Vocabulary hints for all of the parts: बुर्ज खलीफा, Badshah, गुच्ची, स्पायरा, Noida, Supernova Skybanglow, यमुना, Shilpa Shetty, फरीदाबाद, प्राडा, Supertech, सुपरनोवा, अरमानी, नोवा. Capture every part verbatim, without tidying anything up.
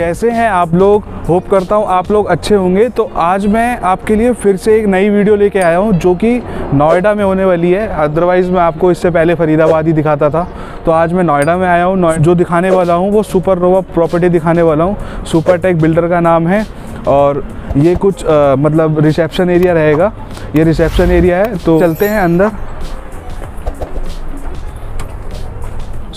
कैसे हैं आप लोग, होप करता हूँ आप लोग अच्छे होंगे। तो आज मैं आपके लिए फिर से एक नई वीडियो लेके आया हूँ जो कि नोएडा में होने वाली है। अदरवाइज़ मैं आपको इससे पहले फरीदाबाद ही दिखाता था, तो आज मैं नोएडा में आया हूँ। जो दिखाने वाला हूँ वो सुपरनोवा प्रॉपर्टी दिखाने वाला हूँ। सुपरटेक बिल्डर का नाम है और ये कुछ आ, मतलब रिसेप्शन एरिया रहेगा। ये रिसेप्शन एरिया है, तो चलते हैं अंदर।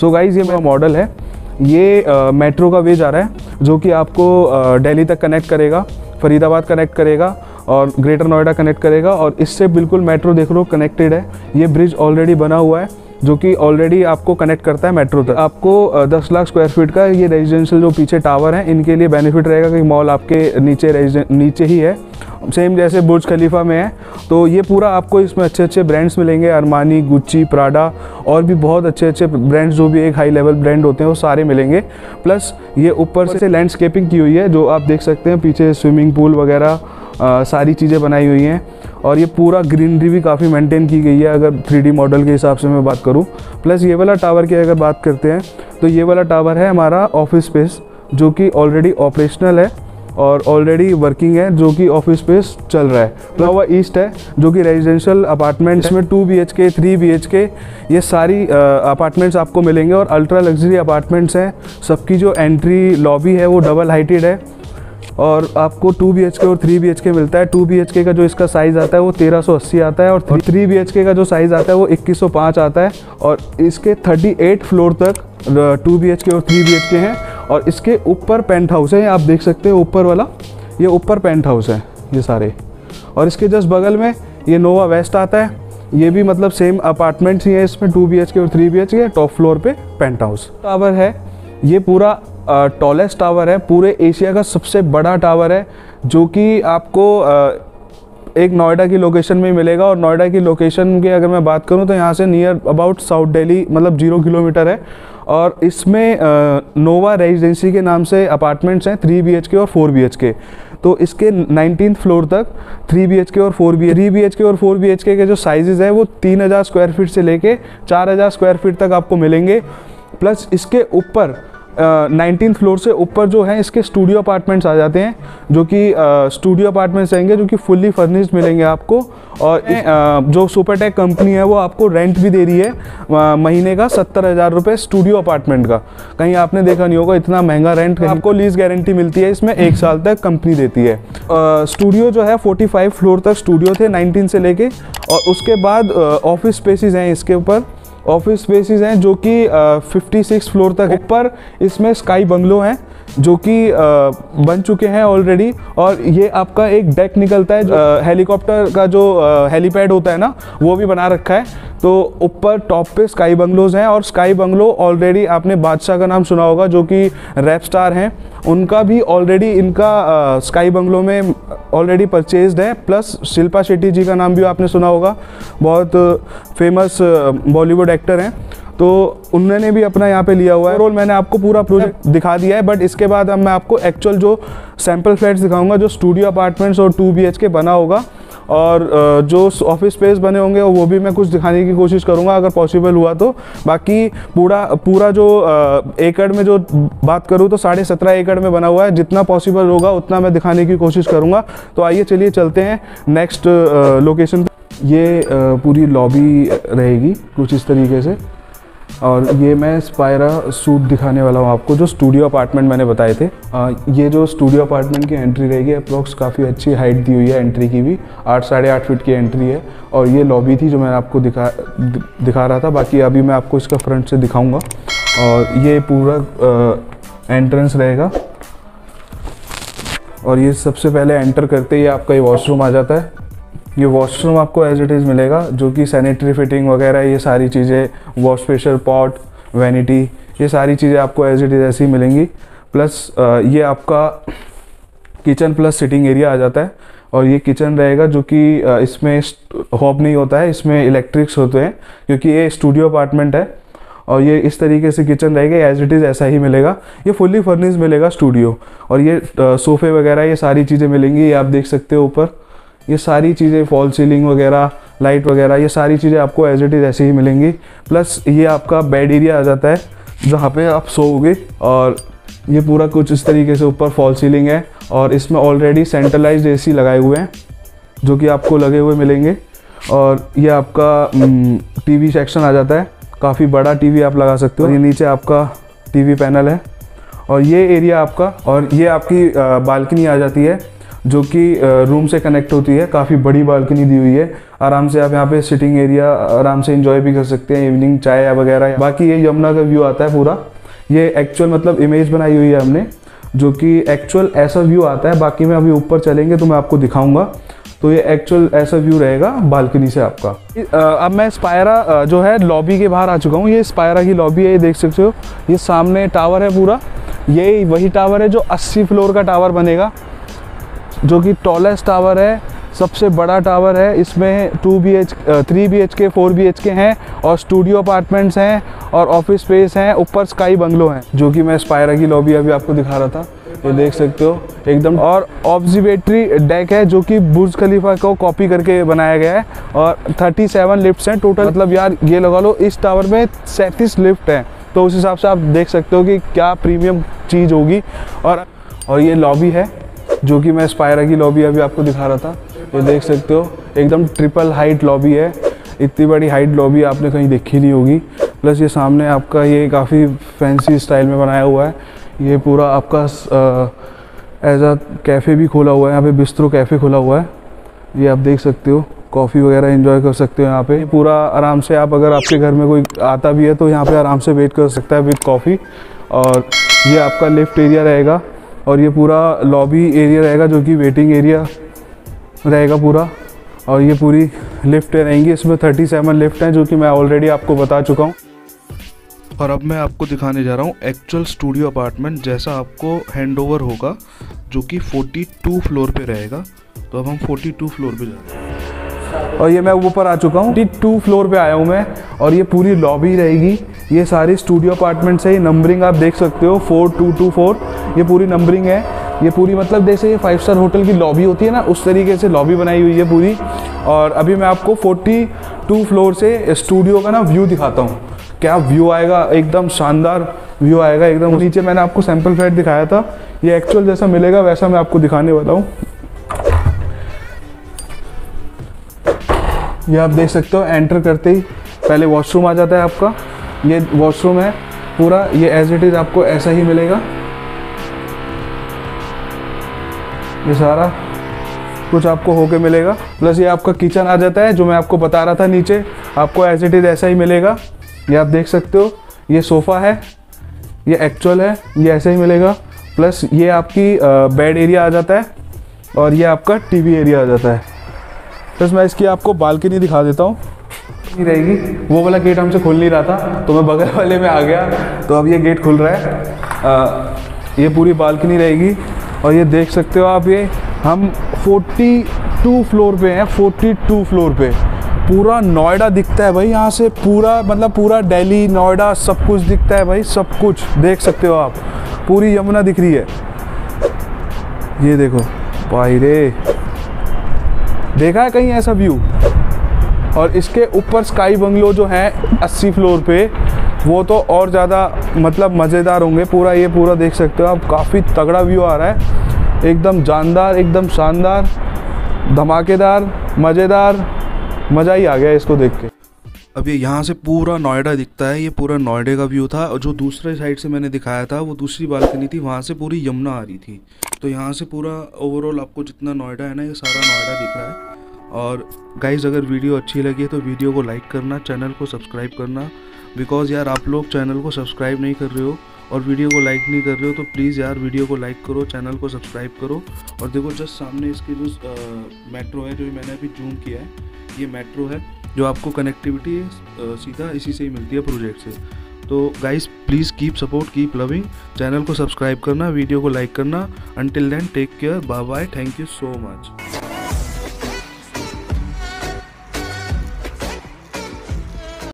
सो गाइज़, ये मेरा मॉडल है। ये मेट्रो का वे जा रहा है जो कि आपको दिल्ली तक कनेक्ट करेगा, फरीदाबाद कनेक्ट करेगा और ग्रेटर नोएडा कनेक्ट करेगा। और इससे बिल्कुल मेट्रो देख लो कनेक्टेड है। ये ब्रिज ऑलरेडी बना हुआ है जो कि ऑलरेडी आपको कनेक्ट करता है मेट्रो तक। आपको दस लाख स्क्वायर फीट का ये रेजिडेंशियल जो पीछे टावर है इनके लिए बेनिफिट रहेगा कि मॉल आपके नीचे नीचे ही है, सेम जैसे बुर्ज खलीफा में है। तो ये पूरा आपको इसमें अच्छे अच्छे ब्रांड्स मिलेंगे, अरमानी, गुच्ची, प्राडा और भी बहुत अच्छे अच्छे ब्रांड्स जो भी एक हाई लेवल ब्रांड होते हैं वो सारे मिलेंगे। प्लस ये ऊपर से लैंडस्केपिंग की हुई है जो आप देख सकते हैं, पीछे स्विमिंग पूल वगैरह सारी चीज़ें बनाई हुई हैं। और ये पूरा ग्रीनरी भी काफ़ी मेंटेन की गई है अगर थ्री डी मॉडल के हिसाब से मैं बात करूँ। प्लस ये वाला टावर की अगर बात करते हैं तो ये वाला टावर है हमारा ऑफिस स्पेस जो कि ऑलरेडी ऑपरेशनल है और ऑलरेडी वर्किंग है, जो कि ऑफिस स्पेस चल रहा है। नोवा ईस्ट है जो कि रेजिडेंशियल अपार्टमेंट्स में two B H K three B H K ये सारी अपार्टमेंट्स आपको मिलेंगे और अल्ट्रा लग्जरी अपार्टमेंट्स हैं। सबकी जो एंट्री लॉबी है वो डबल हाइटेड है और आपको टू बी एच के और थ्री बी एच के मिलता है। टू बी एच के का जो इसका साइज़ आता है वो तेरह सौ अस्सी आता है और थ्री बी एच के का जो साइज़ आता है वो इक्कीस सौ पाँच आता है। और इसके थर्टी एट फ्लोर तक टू बी एच के और थ्री बी एच के हैं और इसके ऊपर पेंट हाउस है। आप देख सकते हैं ऊपर वाला, ये ऊपर पेंट हाउस है ये सारे। और इसके जस्ट बगल में ये नोवा वेस्ट आता है, ये भी मतलब सेम अपार्टमेंट्स ही है, इसमें टू बी एच के और three B H K. Top floor पे पेंट हाउस टावर है। ये पूरा टॉलेस्ट टावर है, पूरे एशिया का सबसे बड़ा टावर है जो कि आपको आ, एक नोएडा की लोकेशन में मिलेगा। और नोएडा की लोकेशन की अगर मैं बात करूं तो यहाँ से नियर अबाउट साउथ दिल्ली मतलब जीरो किलोमीटर है। और इसमें नोवा रेजिडेंसी के नाम से अपार्टमेंट्स हैं थ्री बी एच के और फोर बी एच के। तो इसके नाइनटीन फ्लोर तक थ्री बी एच के और four B three B H K और फोर बी एच के के जो साइजेज़ हैं वो तीन हज़ार स्क्वायर फीट से लेके चार हज़ार स्क्वायर फीट तक आपको मिलेंगे। प्लस इसके ऊपर नाइनटीन uh, फ्लोर से ऊपर जो है इसके स्टूडियो अपार्टमेंट्स आ जाते हैं जो कि स्टूडियो अपार्टमेंट्स रहेंगे जो कि फुल्ली फर्निश्ड मिलेंगे आपको। और uh, जो सुपरटेक कंपनी है वो आपको रेंट भी दे रही है uh, महीने का सत्तर हज़ार रुपये स्टूडियो अपार्टमेंट का। कहीं आपने देखा नहीं होगा इतना महंगा रेंट। आपको लीज गारंटी मिलती है, इसमें एक साल तक कंपनी देती है। स्टूडियो uh, जो है फोर्टी फाइव फ्लोर तक स्टूडियो थे नाइनटीन से लेके। और उसके बाद ऑफिस स्पेसिस हैं इसके ऊपर, ऑफिस स्पेसेस हैं जो कि फिफ्टी सिक्स फ्लोर तक है। ऊपर इसमें स्काई बंगलो हैं जो कि बन चुके हैं ऑलरेडी। और ये आपका एक डेक निकलता है, हेलीकॉप्टर का जो हेलीपैड होता है ना वो भी बना रखा है। तो ऊपर टॉप पे स्काई बंगलोज़ हैं। और स्काई बंगलो ऑलरेडी आपने बादशाह का नाम सुना होगा जो कि रैप स्टार हैं, उनका भी ऑलरेडी इनका आ, स्काई बंगलो में ऑलरेडी परचेज्ड है। प्लस शिल्पा शेट्टी जी का नाम भी आपने सुना होगा, बहुत फेमस बॉलीवुड एक्टर हैं, तो उन्होंने भी अपना यहाँ पे लिया हुआ है रोल। मैंने आपको पूरा प्रोजेक्ट दिखा दिया है, बट इसके बाद अब मैं आपको एक्चुअल जो सैम्पल फ्लैट्स दिखाऊंगा जो स्टूडियो अपार्टमेंट्स और टू बी एच के बना होगा। और जो ऑफिस स्पेस बने होंगे वो भी मैं कुछ दिखाने की कोशिश करूंगा अगर पॉसिबल हुआ तो। बाकी पूरा पूरा जो एकड़ में जो बात करूँ तो साढ़े सत्रह एकड़ में बना हुआ है, जितना पॉसिबल होगा उतना मैं दिखाने की कोशिश करूँगा। तो आइए चलिए चलते हैं नेक्स्ट लोकेशन। ये पूरी लॉबी रहेगी कुछ इस तरीके से। और ये मैं स्पायरा सूट दिखाने वाला हूँ आपको, जो स्टूडियो अपार्टमेंट मैंने बताए थे। आ, ये जो स्टूडियो अपार्टमेंट की एंट्री रहेगी अप्रॉक्स काफ़ी अच्छी हाइट दी हुई है एंट्री की भी, आठ साढ़े आठ फीट की एंट्री है। और ये लॉबी थी जो मैं आपको दिखा दि, दिखा रहा था। बाकी अभी मैं आपको इसका फ्रंट से दिखाऊँगा। और ये पूरा एंट्रेंस रहेगा। और ये सबसे पहले एंटर करते ही आपका ये वॉशरूम आ जाता है। ये वॉशरूम आपको एज इट इज़ मिलेगा जो कि सैनिटरी फिटिंग वगैरह ये सारी चीज़ें, वॉश प्रेशर पॉट, वैनिटी, ये सारी चीज़ें आपको एज इट इज़ ऐसी मिलेंगी। प्लस ये आपका किचन प्लस सिटिंग एरिया आ जाता है। और ये किचन रहेगा जो कि इसमें हॉब नहीं होता है, इसमें इलेक्ट्रिक्स होते हैं क्योंकि ये स्टूडियो अपार्टमेंट है। और ये इस तरीके से किचन रहेगा, एज इट इज़ ऐसा ही मिलेगा। ये फुल्ली फर्निश्ड मिलेगा स्टूडियो। और ये सोफ़े वगैरह ये सारी चीज़ें मिलेंगी, ये आप देख सकते हो ऊपर ये सारी चीज़ें, फॉल सीलिंग वगैरह, लाइट वगैरह, ये सारी चीज़ें आपको एज इट इज़ ऐसे ही मिलेंगी। प्लस ये आपका बेड एरिया आ जाता है जहाँ पे आप सोओगे। और ये पूरा कुछ इस तरीके से ऊपर फॉल सीलिंग है और इसमें ऑलरेडी सेंट्रलाइज्ड एसी लगाए हुए हैं जो कि आपको लगे हुए मिलेंगे। और ये आपका टीवी सेक्शन आ जाता है, काफ़ी बड़ा टीवी आप लगा सकते हो। ये नीचे आपका टीवी पैनल है और ये एरिया आपका, और ये आपकी बालकनी आ जाती है जो कि रूम से कनेक्ट होती है। काफ़ी बड़ी बालकनी दी हुई है, आराम से आप यहाँ पे सिटिंग एरिया आराम से एंजॉय भी कर सकते हैं, इवनिंग चाय वगैरह। बाकी ये यमुना का व्यू आता है पूरा, ये एक्चुअल मतलब इमेज बनाई हुई है हमने जो कि एक्चुअल ऐसा व्यू आता है। बाकी मैं अभी ऊपर चलेंगे तो मैं आपको दिखाऊंगा, तो ये एक्चुअल ऐसा व्यू रहेगा बालकनी से आपका। अब मैं स्पायरा जो है लॉबी के बाहर आ चुका हूँ। ये स्पायरा की लॉबी है, ये देख सकते हो। ये सामने टावर है पूरा, ये वही टावर है जो अस्सी फ्लोर का टावर बनेगा, जो कि टॉलेस्ट टावर है, सबसे बड़ा टावर है। इसमें two B H K three B H K four B H K हैं और स्टूडियो अपार्टमेंट्स हैं और ऑफिस स्पेस हैं, ऊपर स्काई बंगलो हैं। जो कि मैं स्पायरा की लॉबी अभी आपको दिखा रहा था, ये देख सकते हो एकदम। और ऑब्जर्वेटरी डेक है जो कि बुर्ज खलीफा को कॉपी करके बनाया गया है और सैंतीस लिफ्ट्स हैं टोटल। मतलब यार ये लगा लो, इस टावर में सैंतीस लिफ्ट हैं, तो उस हिसाब से आप देख सकते हो कि क्या प्रीमियम चीज़ होगी। और और ये लॉबी है जो कि मैं स्पायरा की लॉबी अभी आपको दिखा रहा था, ये देख सकते हो एकदम ट्रिपल हाइट लॉबी है। इतनी बड़ी हाइट लॉबी आपने कहीं देखी नहीं होगी। प्लस ये सामने आपका ये काफ़ी फैंसी स्टाइल में बनाया हुआ है। ये पूरा आपका एज अ कैफ़े भी खोला हुआ है, यहाँ पे बिस्ट्रो कैफ़े खोला हुआ है, ये आप देख सकते हो। कॉफ़ी वगैरह एंजॉय कर सकते हो यहाँ पे पूरा आराम से। आप अगर आपके घर में कोई आता भी है तो यहाँ पे आराम से वेट कर सकता है विद कॉफ़ी। और ये आपका लिफ्ट एरिया रहेगा और ये पूरा लॉबी एरिया रहेगा जो कि वेटिंग एरिया रहेगा पूरा। और ये पूरी लिफ्टें रहेंगी, इसमें सैंतीस लिफ्ट हैं जो कि मैं ऑलरेडी आपको बता चुका हूँ। और अब मैं आपको दिखाने जा रहा हूँ एक्चुअल स्टूडियो अपार्टमेंट जैसा आपको हैंडओवर होगा, जो कि बयालीस फ्लोर पे रहेगा। तो अब हम बयालीस फ्लोर पे जा रहे हैं और ये मैं ऊपर आ चुका हूँ, बयालीस फ्लोर पे आया हूँ मैं। और ये पूरी लॉबी रहेगी, ये सारी स्टूडियो अपार्टमेंट्स है। ये नंबरिंग आप देख सकते हो फोर टू टू फोर, ये पूरी नंबरिंग है। ये पूरी मतलब जैसे ये फाइव स्टार होटल की लॉबी होती है ना, उस तरीके से लॉबी बनाई हुई है पूरी। और अभी मैं आपको बयालीस फ्लोर से स्टूडियो का ना व्यू दिखाता हूँ, क्या व्यू आएगा, एकदम शानदार व्यू आएगा एकदम। नीचे मैंने आपको सैम्पल फ्लैट दिखाया था, ये एक्चुअल जैसा मिलेगा वैसा मैं आपको दिखाने वाला हूँ। ये आप देख सकते हो, एंटर करते ही पहले वॉशरूम आ जाता है आपका, ये वॉशरूम है पूरा। ये एज इट इज़ आपको ऐसा ही मिलेगा, ये सारा कुछ आपको होके मिलेगा। प्लस ये आपका किचन आ जाता है जो मैं आपको बता रहा था, नीचे आपको एज इट इज़ ऐसा ही मिलेगा, ये आप देख सकते हो। ये सोफ़ा है, ये एक्चुअल है, ये ऐसे ही मिलेगा। प्लस ये आपकी बेड एरिया आ जाता है और ये आपका टीवी एरिया आ जाता है। प्लस मैं इसकी आपको बालकनी दिखा देता हूँ, नहीं रहेगी, वो वाला गेट हमसे खुल नहीं रहा था तो मैं बगल वाले में आ गया, तो अब ये गेट खुल रहा है। आ, ये पूरी बालकनी रहेगी और ये देख सकते हो आप, ये हम बयालीस फ्लोर पे हैं, बयालीस फ्लोर पे पूरा नोएडा दिखता है भाई यहाँ से। पूरा मतलब पूरा दिल्ली, नोएडा सब कुछ दिखता है भाई, सब कुछ देख सकते हो आप। पूरी यमुना दिख रही है, ये देखो भाई रे, देखा है कहीं ऐसा व्यू। और इसके ऊपर स्काई बंगलो जो हैं अस्सी फ्लोर पे, वो तो और ज़्यादा मतलब मज़ेदार होंगे। पूरा ये पूरा देख सकते हो आप, काफ़ी तगड़ा व्यू आ रहा है, एकदम जानदार, एकदम शानदार, धमाकेदार, मज़ेदार, मज़ा ही आ गया इसको देख के। अब ये यहाँ से पूरा नोएडा दिखता है, ये पूरा नोएडा का व्यू था। और जो दूसरे साइड से मैंने दिखाया था वो दूसरी बालकनी थी, वहाँ से पूरी यमुना आ रही थी। तो यहाँ से पूरा ओवरऑल आपको जितना नोएडा है ना, ये सारा नोएडा दिख रहा है। और गाइज़ अगर वीडियो अच्छी लगी है तो वीडियो को लाइक करना, चैनल को सब्सक्राइब करना, बिकॉज़ यार आप लोग चैनल को सब्सक्राइब नहीं कर रहे हो और वीडियो को लाइक नहीं कर रहे हो, तो प्लीज़ यार वीडियो को लाइक करो, चैनल को सब्सक्राइब करो। और देखो जस्ट सामने इसकी जो मेट्रो है, जो मैंने अभी जूम किया है, ये मेट्रो है जो आपको कनेक्टिविटी सीधा इसी से ही मिलती है प्रोजेक्ट से। तो guys please keep support, keep loving, channel को सब्सक्राइब करना, वीडियो को लाइक करना। Until then take care, bye bye, thank you so much.